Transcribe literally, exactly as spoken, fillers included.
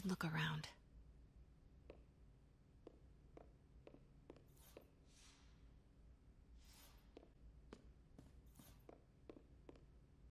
should look around.